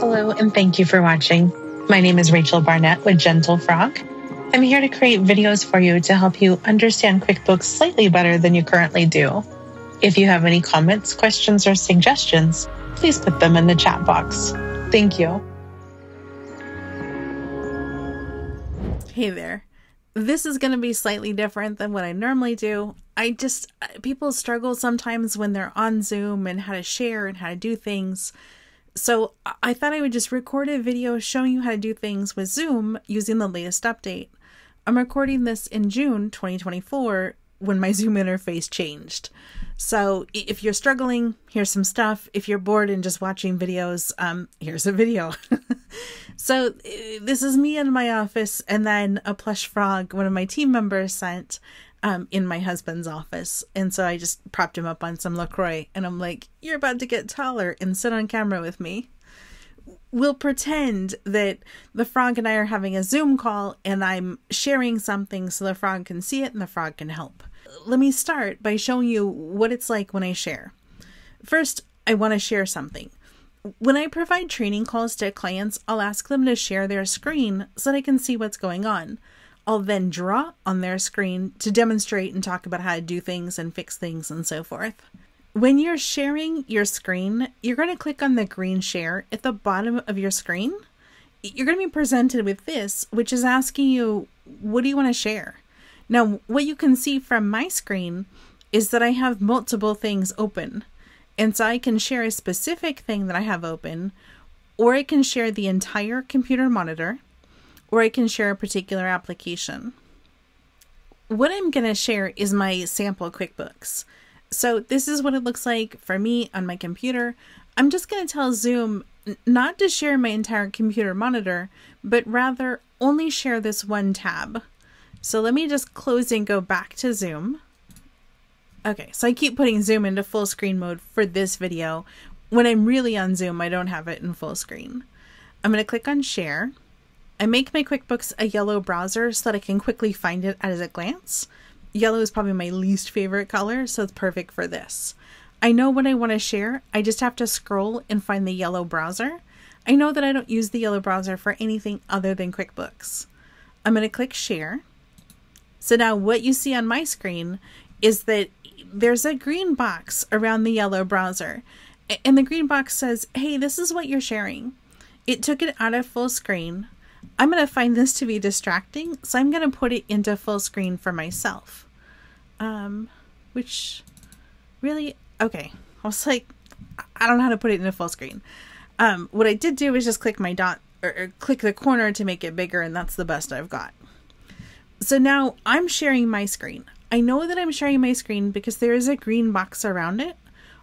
Hello, and thank you for watching. My name is Rachel Barnett with Gentle Frog. I'm here to create videos for you to help you understand QuickBooks slightly better than you currently do. If you have any comments, questions, or suggestions, please put them in the chat box. Thank you. Hey there. This is going to be slightly different than what I normally do. People struggle sometimes when they're on Zoom and how to share and how to do things. So I thought I would just record a video showing you how to do things with Zoom using the latest update. I'm recording this in June 2024 when my Zoom interface changed. So if you're struggling, here's some stuff. If you're bored and just watching videos, here's a video. So this is me in my office, and then a plush frog one of my team members sent in my husband's office. And so I just propped him up on some LaCroix, and I'm like, you're about to get taller and sit on camera with me. We'll pretend that the frog and I are having a Zoom call and I'm sharing something so the frog can see it and the frog can help. Let me start by showing you what it's like when I share. First, I want to share something. When I provide training calls to clients, I'll ask them to share their screen so that I can see what's going on. I'll then draw on their screen to demonstrate and talk about how to do things and fix things and so forth. When you're sharing your screen, you're going to click on the green share at the bottom of your screen. You're going to be presented with this, which is asking you, what do you want to share? Now, what you can see from my screen is that I have multiple things open. And so I can share a specific thing that I have open, or I can share the entire computer monitor, or I can share a particular application. What I'm going to share is my sample QuickBooks. So this is what it looks like for me on my computer. I'm just going to tell Zoom not to share my entire computer monitor, but rather only share this one tab. So let me just close and go back to Zoom. Okay, so I keep putting Zoom into full screen mode for this video. When I'm really on Zoom, I don't have it in full screen. I'm going to click on Share. I make my QuickBooks a yellow browser so that I can quickly find it at a glance. Yellow is probably my least favorite color, so it's perfect for this. I know what I want to share. I just have to scroll and find the yellow browser. I know that I don't use the yellow browser for anything other than QuickBooks. I'm going to click Share. So now what you see on my screen is that there's a green box around the yellow browser. And the green box says, hey, this is what you're sharing. It took it out of full screen. I'm going to find this to be distracting, so I'm going to put it into full screen for myself. Which really, okay. I was like, I don't know how to put it into full screen. What I did do is just click my dot or click the corner to make it bigger, and that's the best I've got. So now I'm sharing my screen. I know that I'm sharing my screen because there is a green box around it.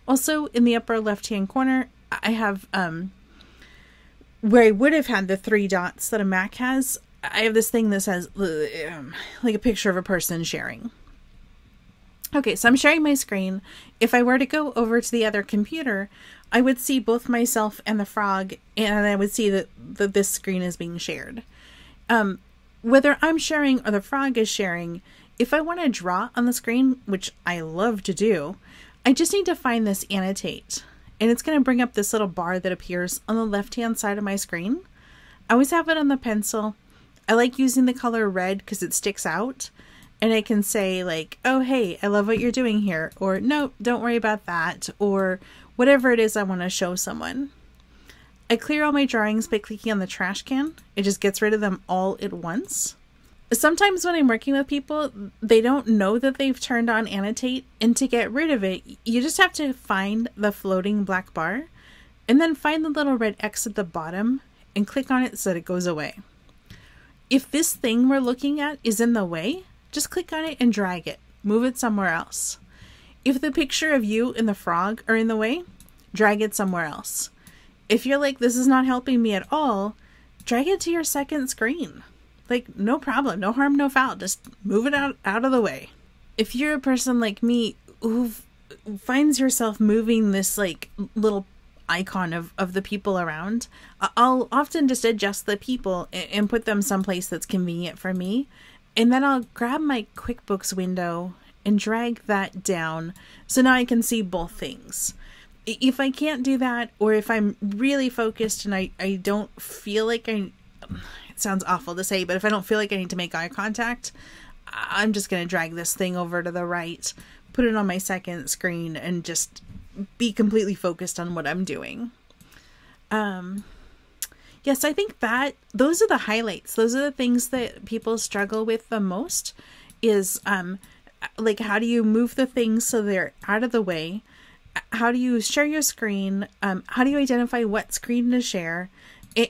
Also, in the upper left-hand corner, I have, where I would have had the three dots that a Mac has, I have this thing that says like a picture of a person sharing. Okay, so I'm sharing my screen. If I were to go over to the other computer, I would see both myself and the frog, and I would see that this screen is being shared. Whether I'm sharing or the frog is sharing, if I want to draw on the screen, which I love to do, I just need to find this annotate. And it's going to bring up this little bar that appears on the left-hand side of my screen. I always have it on the pencil. I like using the color red because it sticks out. And I can say like, oh, hey, I love what you're doing here. Or no, don't worry about that. Or whatever it is I want to show someone. I clear all my drawings by clicking on the trash can. It just gets rid of them all at once. Sometimes when I'm working with people, they don't know that they've turned on annotate, and to get rid of it, you just have to find the floating black bar and then find the little red X at the bottom and click on it so that it goes away. If this thing we're looking at is in the way, just click on it and drag it, move it somewhere else. If the picture of you and the frog are in the way, drag it somewhere else. If you're like, this is not helping me at all, drag it to your second screen. Like, no problem, no harm, no foul. Just move it out of the way. If you're a person like me who finds yourself moving this like little icon of the people around, I'll often just adjust the people and put them someplace that's convenient for me. And then I'll grab my QuickBooks window and drag that down. So now I can see both things. if I can't do that, or if I'm really focused and I don't feel like it sounds awful to say, but if I don't feel like I need to make eye contact, I'm just going to drag this thing over to the right, put it on my second screen, and just be completely focused on what I'm doing. Yes, I think that those are the highlights. Those are the things that people struggle with the most, is like, how do you move the things so they're out of the way? How do you share your screen? How do you identify what screen to share?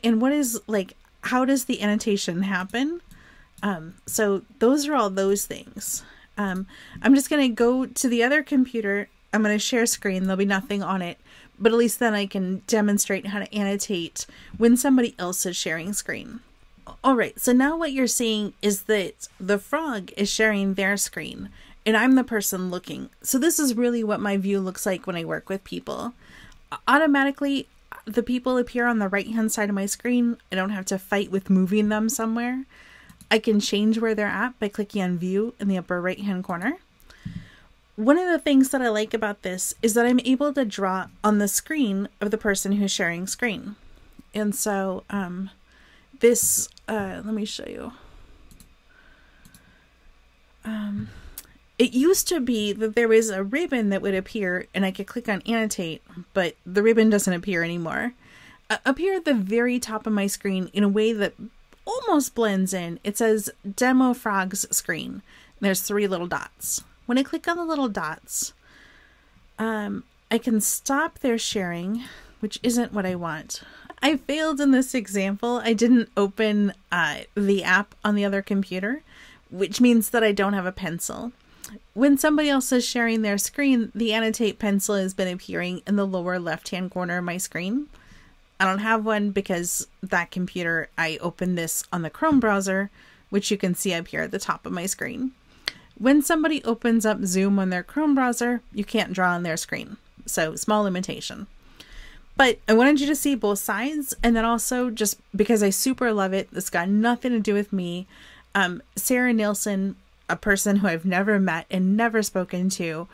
And what is, like, how does the annotation happen? So those are all those things. I'm just going to go to the other computer. I'm going to share screen. There'll be nothing on it, but at least then I can demonstrate how to annotate when somebody else is sharing screen. All right. So now what you're seeing is that the frog is sharing their screen, and I'm the person looking. So this is really what my view looks like when I work with people. Automatically, the people appear on the right-hand side of my screen. I don't have to fight with moving them somewhere. I can change where they're at by clicking on View in the upper right-hand corner. One of the things that I like about this is that I'm able to draw on the screen of the person who's sharing screen. And so this, let me show you. It used to be that there was a ribbon that would appear and I could click on annotate, but the ribbon doesn't appear anymore. Appear at the very top of my screen in a way that almost blends in. It says Demo Frog's screen. There's three little dots. When I click on the little dots, I can stop their sharing, which isn't what I want. I failed in this example. I didn't open the app on the other computer, which means that I don't have a pencil. When somebody else is sharing their screen, the annotate pencil has been appearing in the lower left-hand corner of my screen. I don't have one because that computer, I opened this on the Chrome browser, which you can see up here at the top of my screen. When somebody opens up Zoom on their Chrome browser, you can't draw on their screen. So small limitation. But I wanted you to see both sides. And then also, just because I super love it, this got nothing to do with me. Sarah Nilson, a person who I've never met and never spoken to,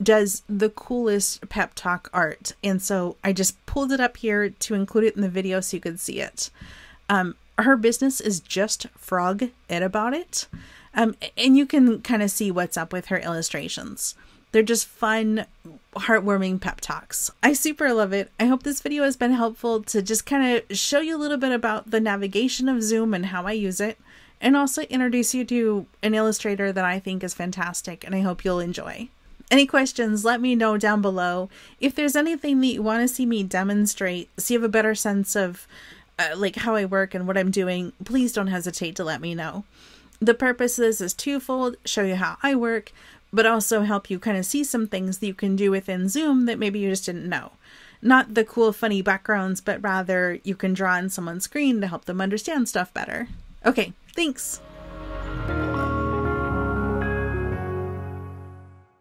does the coolest pep talk art. And so I just pulled it up here to include it in the video so you could see it. Her business is Just Froget About It. And you can kind of see what's up with her illustrations. They're just fun, heartwarming pep talks. I super love it. I hope this video has been helpful to just kind of show you a little bit about the navigation of Zoom and how I use it, and also introduce you to an illustrator that I think is fantastic and I hope you'll enjoy. Any questions, let me know down below. If there's anything that you want to see me demonstrate so you have a better sense of like how I work and what I'm doing, please don't hesitate to let me know. The purpose of this is twofold: show you how I work, but also help you kind of see some things that you can do within Zoom that maybe you just didn't know. Not the cool, funny backgrounds, but rather you can draw on someone's screen to help them understand stuff better. Okay, thanks.